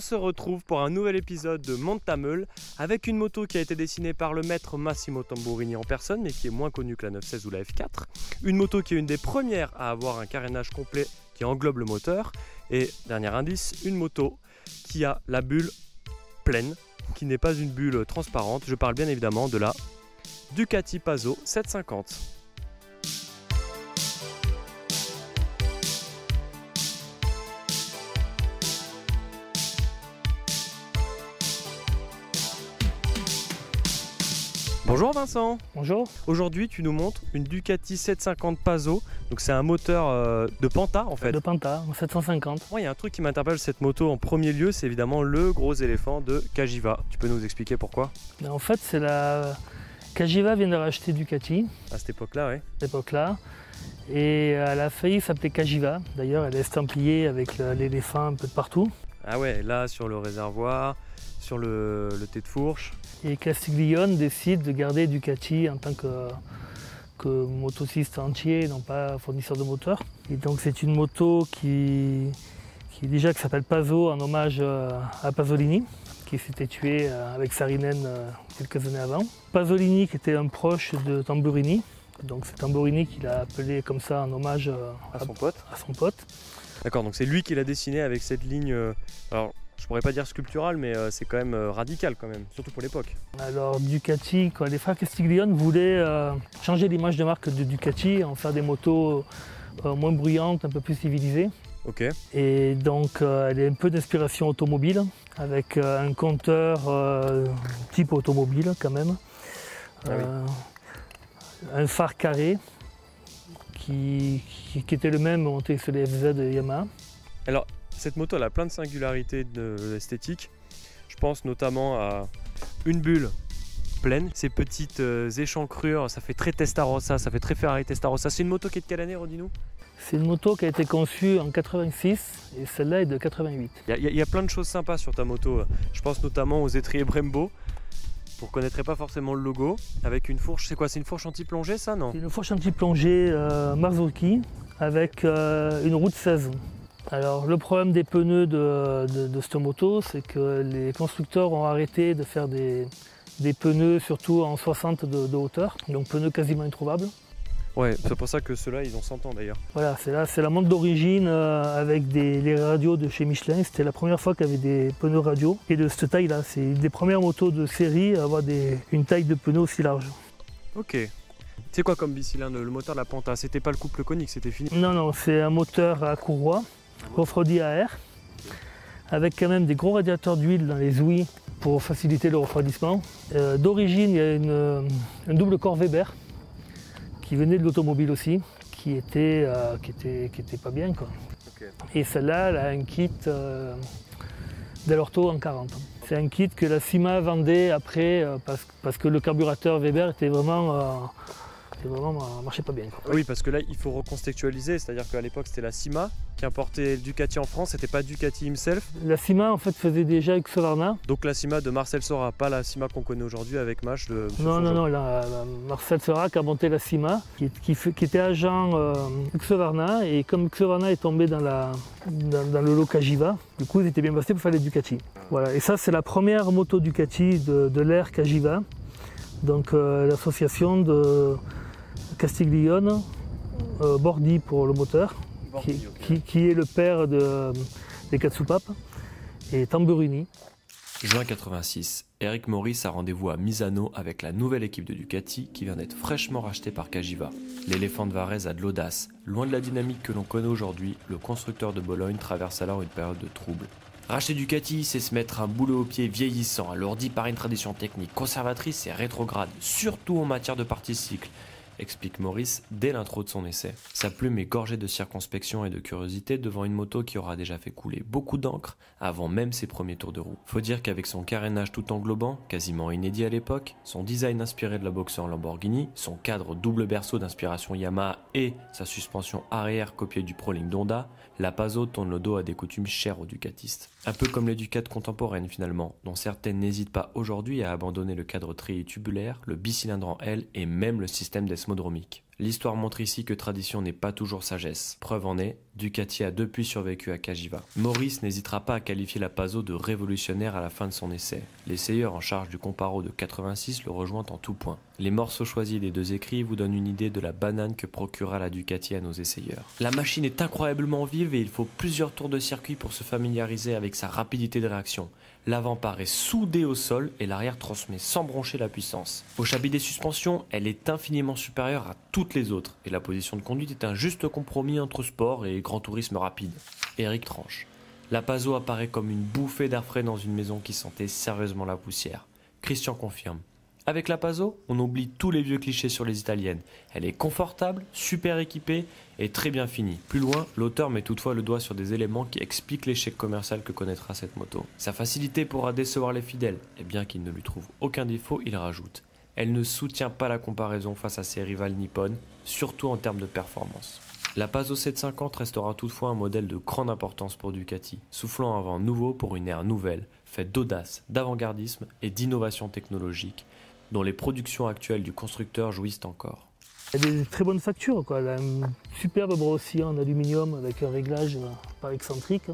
on se retrouve pour un nouvel épisode de Montameul avec une moto qui a été dessinée par le maître Massimo Tamburini en personne, mais qui est moins connue que la 916 ou la F4. Une moto qui est une des premières à avoir un carénage complet qui englobe le moteur. Et dernier indice, une moto qui a la bulle pleine, qui n'est pas une bulle transparente. Je parle bien évidemment de la Ducati Paso 750. Bonjour Vincent. Bonjour. Aujourd'hui tu nous montres une Ducati 750 Paso, donc c'est un moteur de Pantah en fait. De Pantah, 750. Il y a un truc qui m'interpelle cette moto en premier lieu, c'est évidemment le gros éléphant de Cagiva. Tu peux nous expliquer pourquoi? En fait c'est la... Cagiva vient de racheter Ducati. À cette époque-là, oui. À cette époque-là. Et elle a failli s'appeler Cagiva. D'ailleurs elle est estampillée avec l'éléphant un peu de partout. Ah ouais, là sur le réservoir, sur le thé de fourche. Et Castiglione décide de garder Ducati en tant que motociste entier, non pas fournisseur de moteur. Et donc c'est une moto qui s'appelle Paso, en hommage à Pasolini, qui s'était tué avec Sarinen quelques années avant. Pasolini qui était un proche de Tamburini, donc c'est Tamburini qui l'a appelé comme ça en hommage à son pote. D'accord, donc c'est lui qui l'a dessiné avec cette ligne... Alors, je pourrais pas dire sculptural, mais c'est quand même radical quand même, surtout pour l'époque. Alors Ducati, quand les frères Castiglione voulaient changer l'image de marque de Ducati, en faire des motos moins bruyantes, un peu plus civilisées. Ok. Et donc elle est un peu d'inspiration automobile, avec un compteur type automobile quand même. Ah oui. Un phare carré qui était le même monté sur les FZ de Yamaha. Alors, cette moto elle a plein de singularités esthétiques. Je pense notamment à une bulle pleine, ces petites échancrures, ça fait très Testarossa, ça fait très Ferrari Testarossa. C'est une moto qui est de quelle année, redis-nous? C'est une moto qui a été conçue en 86 et celle-là est de 88. Il y a plein de choses sympas sur ta moto. Je pense notamment aux étriers Brembo. Vous ne reconnaîtrez pas forcément le logo. Avec une fourche, c'est quoi? C'est une fourche anti-plongée, ça, non? C'est une fourche anti-plongée Marzocchi avec une roue de 16. Alors le problème des pneus de cette moto, c'est que les constructeurs ont arrêté de faire des pneus surtout en 60 de hauteur, donc pneus quasiment introuvables. Ouais, c'est pour ça que ceux-là ils ont 100 ans d'ailleurs. Voilà, c'est la montre d'origine avec les radios de chez Michelin. C'était la première fois qu'il y avait des pneus radio et de cette taille-là. C'est une des premières motos de série à avoir une taille de pneus aussi large. Ok. C'est quoi comme bicylindre le moteur de la Pantah? C'était pas le couple conique, c'était fini? Non, non, c'est un moteur à courroie. Refroidi à air, avec quand même des gros radiateurs d'huile dans les ouïes pour faciliter le refroidissement. D'origine, il y a un double corps Weber qui venait de l'automobile aussi, qui était pas bien, quoi. Okay. Et celle-là, elle a un kit d'Alorto en 40. C'est un kit que la CIMA vendait après parce que le carburateur Weber était vraiment... ça marchait pas bien, quoi. Oui, parce que là il faut recontextualiser, c'est-à-dire qu'à l'époque c'était la CIMA qui importait le Ducati en France, c'était pas Ducati himself. La CIMA en fait faisait déjà Husqvarna. Donc la CIMA de Marcel Sorak, pas la CIMA qu'on connaît aujourd'hui avec Mach de... Non, Marcel Sorak a monté la CIMA qui était agent Husqvarna, et comme Husqvarna est tombé dans le lot Cagiva, du coup ils étaient bien passés pour faire les Ducati. Voilà, et ça c'est la première moto Ducati de l'ère Cagiva, donc l'association de Castiglione, Bordi pour le moteur, Bordi, qui est le père des quatre soupapes, et Tamburini. Juin 86, Eric Maurice a rendez-vous à Misano avec la nouvelle équipe de Ducati qui vient d'être fraîchement rachetée par Cagiva. L'éléphant de Varese a de l'audace. Loin de la dynamique que l'on connaît aujourd'hui, le constructeur de Bologne traverse alors une période de trouble. Racheter Ducati, c'est se mettre un boulet au pied vieillissant, alourdi par une tradition technique conservatrice et rétrograde, surtout en matière de partie cycle, explique Maurice dès l'intro de son essai. Sa plume est gorgée de circonspection et de curiosité devant une moto qui aura déjà fait couler beaucoup d'encre avant même ses premiers tours de roue. Faut dire qu'avec son carénage tout englobant, quasiment inédit à l'époque, son design inspiré de la boxeur Lamborghini, son cadre double berceau d'inspiration Yamaha et sa suspension arrière copiée du Pro-Link d'Honda, la Paso tourne le dos à des coutumes chères aux ducatistes. Un peu comme les Ducates contemporaines finalement, dont certaines n'hésitent pas aujourd'hui à abandonner le cadre treillis tubulaire, le bicylindre en L et même le système d'esmodromique. L'histoire montre ici que tradition n'est pas toujours sagesse. Preuve en est, Ducati a depuis survécu à Cagiva. Maurice n'hésitera pas à qualifier la Paso de révolutionnaire à la fin de son essai. L'essayeur en charge du comparo de 86 le rejoint en tout point. Les morceaux choisis des deux écrits vous donnent une idée de la banane que procura la Ducati à nos essayeurs. La machine est incroyablement vive et il faut plusieurs tours de circuit pour se familiariser avec sa rapidité de réaction. L'avant part est soudé au sol et l'arrière transmet sans broncher la puissance. Au chapitre des suspensions, elle est infiniment supérieure à toutes les autres et la position de conduite est un juste compromis entre sport et grand tourisme rapide. Eric tranche. La Paso apparaît comme une bouffée d'air frais dans une maison qui sentait sérieusement la poussière. Christian confirme. Avec la Paso, on oublie tous les vieux clichés sur les italiennes. Elle est confortable, super équipée et très bien finie. Plus loin, l'auteur met toutefois le doigt sur des éléments qui expliquent l'échec commercial que connaîtra cette moto. Sa facilité pourra décevoir les fidèles, et bien qu'il ne lui trouve aucun défaut, il rajoute. Elle ne soutient pas la comparaison face à ses rivales nippones, surtout en termes de performance. La Paso 750 restera toutefois un modèle de grande importance pour Ducati, soufflant un vent nouveau pour une ère nouvelle, faite d'audace, d'avant-gardisme et d'innovation technologique, dont les productions actuelles du constructeur jouissent encore. Elle a des très bonnes factures, quoi. Elle a un superbe brossier en aluminium avec un réglage pas excentrique.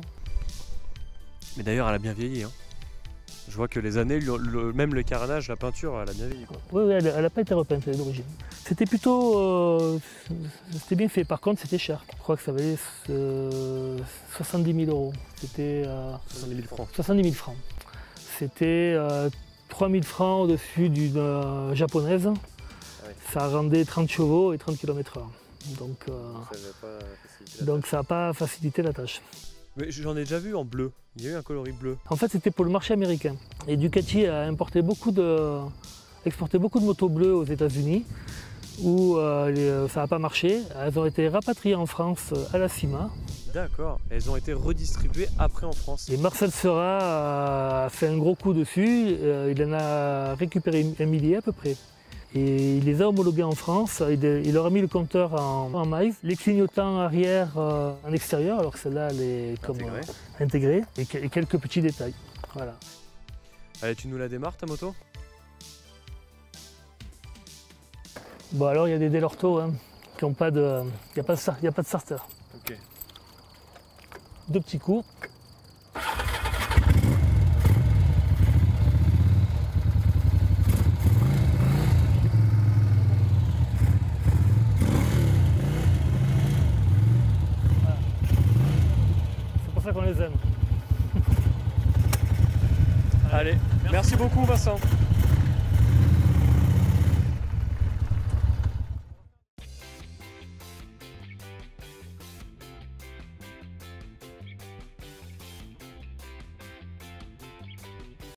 Mais d'ailleurs, elle a bien vieilli, hein. Je vois que les années, même le carénage, la peinture, elle a bien vieilli, quoi. Oui, elle n'a pas été repeinte d'origine. C'était plutôt... c'était bien fait, par contre c'était cher. Je crois que ça valait 70 000 €. C'était... 70 000 francs. 70 000 francs. C'était... 3 000 francs au-dessus d'une japonaise, ouais. Ça rendait 30 chevaux et 30 km/h. Donc ça n'a pas facilité la tâche. Mais j'en ai déjà vu en bleu, il y a eu un coloris bleu. En fait c'était pour le marché américain. Et Ducati a exporté beaucoup de motos bleues aux États-Unis où ça n'a pas marché. Elles ont été rapatriées en France à la CIMA. D'accord, elles ont été redistribuées après en France. Et Marcel Sorak a fait un gros coup dessus, il en a récupéré un millier à peu près. Et il les a homologués en France, il leur a mis le compteur en miles, les clignotants arrière en extérieur, alors que celle-là elle est comme intégrée, et quelques petits détails. Voilà. Allez, tu nous la démarres ta moto? Bon alors il y a des Delorto hein, qui n'ont pas de... Il n'y a pas de starter. Okay. Deux petits coups. Voilà. C'est pour ça qu'on les aime. Allez, merci beaucoup Vincent.